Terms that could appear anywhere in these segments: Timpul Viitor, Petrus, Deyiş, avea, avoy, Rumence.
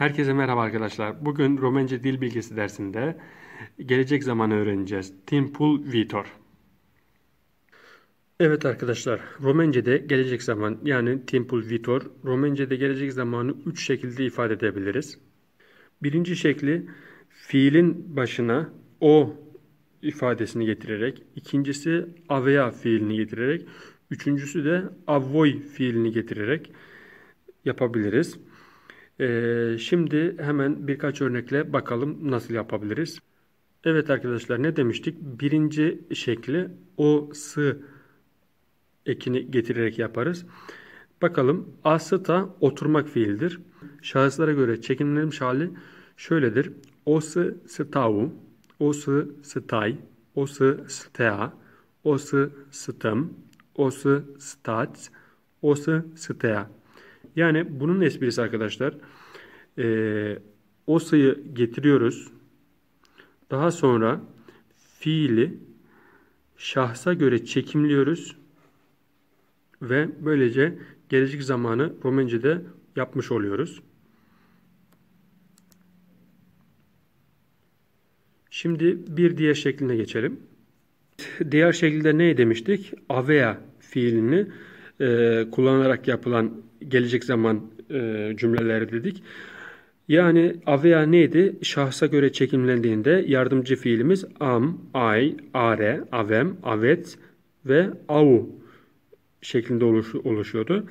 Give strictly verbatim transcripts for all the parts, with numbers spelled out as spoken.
Herkese merhaba arkadaşlar. Bugün Romence dil bilgisi dersinde gelecek zamanı öğreneceğiz. Timpul Viitor. Evet arkadaşlar, Romence'de gelecek zaman yani Timpul Viitor, Romence'de gelecek zamanı üç şekilde ifade edebiliriz. Birinci şekli fiilin başına o ifadesini getirerek, ikincisi avea fiilini getirerek, üçüncüsü de avoy fiilini getirerek yapabiliriz. Şimdi hemen birkaç örnekle bakalım nasıl yapabiliriz. Evet arkadaşlar, ne demiştik? Birinci şekli o sı ekini getirerek yaparız. Bakalım, asıta oturmak fiildir. Şahıslara göre çekimlenmiş hali şöyledir. O sı stau, o sı stay, o sı stea, o sı stım, o sı stat, o sı stea. Yani bunun esprisi arkadaşlar, e, o sı'yı getiriyoruz. Daha sonra fiili şahsa göre çekimliyoruz. Ve böylece gelecek zamanı Romence'de yapmış oluyoruz. Şimdi bir diğer şekline geçelim. Diğer şekilde ne demiştik? Avea fiilini e, kullanarak yapılan gelecek zaman e, cümleleri dedik. Yani avea neydi? Şahsa göre çekimlendiğinde yardımcı fiilimiz am, ay, are, avem, avet ve au şeklinde oluş, oluşuyordu.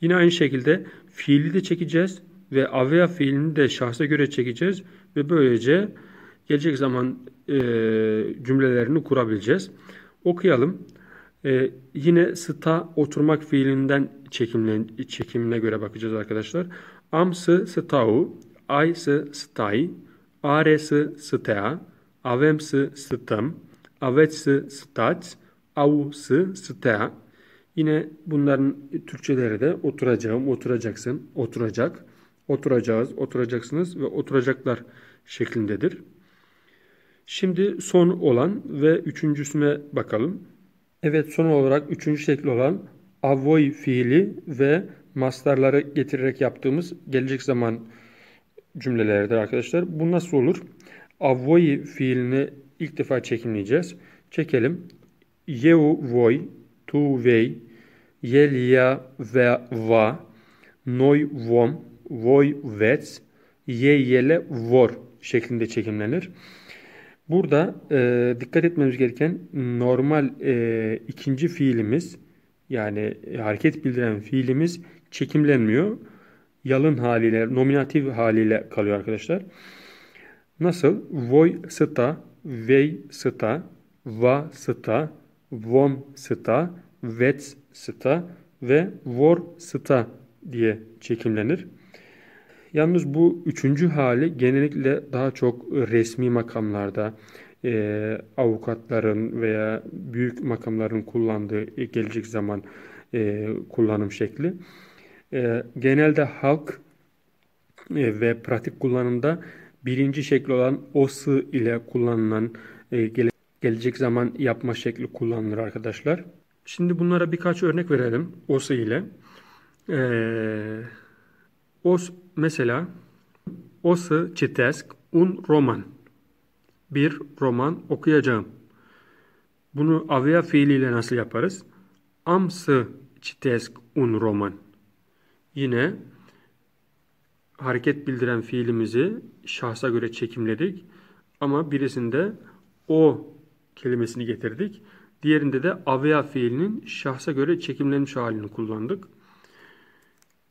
Yine aynı şekilde fiili de çekeceğiz ve avea fiilini de şahsa göre çekeceğiz ve böylece gelecek zaman e, cümlelerini kurabileceğiz. Okuyalım. Ee, yine sta oturmak fiilinden çekimine, çekimine göre bakacağız arkadaşlar. Am sı stau, ay sı stay, are sı stea, avem sı stım, avet sı stat, au sı stea. Yine bunların Türkçeleri de oturacağım, oturacaksın, oturacak, oturacağız, oturacaksınız ve oturacaklar şeklindedir. Şimdi son olan ve üçüncüsüne bakalım. Evet, son olarak üçüncü şekli olan avoy fiili ve mastarları getirerek yaptığımız gelecek zaman cümlelerdir arkadaşlar. Bu nasıl olur? Avoy fiilini ilk defa çekimleyeceğiz. Çekelim. Yeu voy, tu vey, yelya ve va, noy vom, voy vets, yeyele vor şeklinde çekimlenir. Burada e, dikkat etmemiz gereken normal e, ikinci fiilimiz, yani hareket bildiren fiilimiz çekimlenmiyor. Yalın haliyle, nominatif haliyle kalıyor arkadaşlar. Nasıl? Voy sta, vey sta, va sta, vom sta, vets sta ve vor sta diye çekimlenir. Yalnız bu üçüncü hali genellikle daha çok resmi makamlarda e, avukatların veya büyük makamların kullandığı gelecek zaman e, kullanım şekli. E, genelde halk e, ve pratik kullanımda birinci şekli olan o-sı ile kullanılan e, gele, gelecek zaman yapma şekli kullanılır arkadaşlar. Şimdi bunlara birkaç örnek verelim o-sı ile. E, Os mesela, osı citesc un roman. Bir roman okuyacağım. Bunu avea fiiliyle nasıl yaparız? Am sı citesc un roman. Yine hareket bildiren fiilimizi şahsa göre çekimledik. Ama birisinde o kelimesini getirdik. Diğerinde de avea fiilinin şahsa göre çekimlenmiş halini kullandık.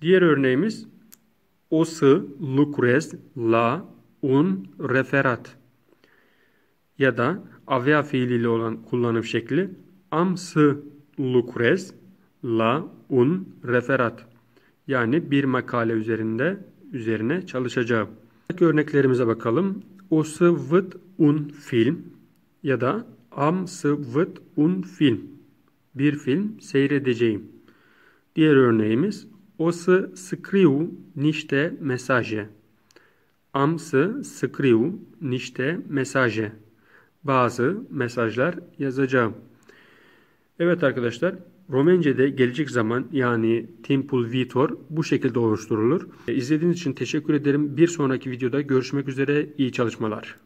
Diğer örneğimiz O sı lucrez la un referat ya da avea fiiliyle olan kullanım şekli am sı lucrez la un referat, yani bir makale üzerinde üzerine çalışacağım. Örneklerimize bakalım. O sı vıt un film ya da am sı vıt un film, bir film seyredeceğim. Diğer örneğimiz O să scriu niște mesaje. Am să scriu niște mesaje. Bazı mesajlar yazacağım. Evet arkadaşlar, Romence'de gelecek zaman yani Timpul Viitor bu şekilde oluşturulur. İzlediğiniz için teşekkür ederim. Bir sonraki videoda görüşmek üzere. İyi çalışmalar.